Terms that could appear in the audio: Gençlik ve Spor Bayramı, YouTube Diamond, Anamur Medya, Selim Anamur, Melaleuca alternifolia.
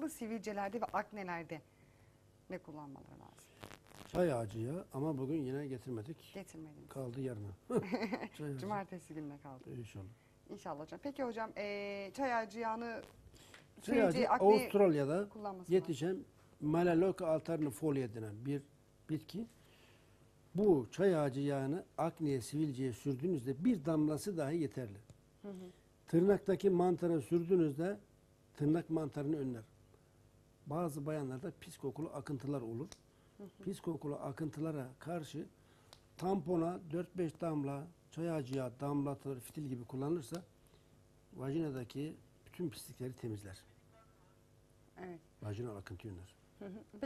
farklı sivilcelerde ve aknelerde ne kullanmaları lazım? Çay ağacı ya, ama bugün yine getirmedik. Getirmediniz. Kaldı yarına. Cumartesi gününe kaldı. İnşallah. İnşallah hocam. Peki hocam, çay ağacı yağını süreci akne Avustralya'da yetişen Melaleuca alternifolia denen bir bitki. Bu çay ağacı yağını akneye, sivilceye sürdüğünüzde bir damlası dahi yeterli. Hı hı. Tırnaktaki mantara sürdüğünüzde tırnak mantarını önler. Bazı bayanlarda pis kokulu akıntılar olur. Hı hı. Pis kokulu akıntılara karşı tampona 4-5 damla çay ağacı yağı damlatılır, fitil gibi kullanılırsa vajinadaki bütün pislikleri temizler. Evet. Vajinal akıntı önler. Hı hı.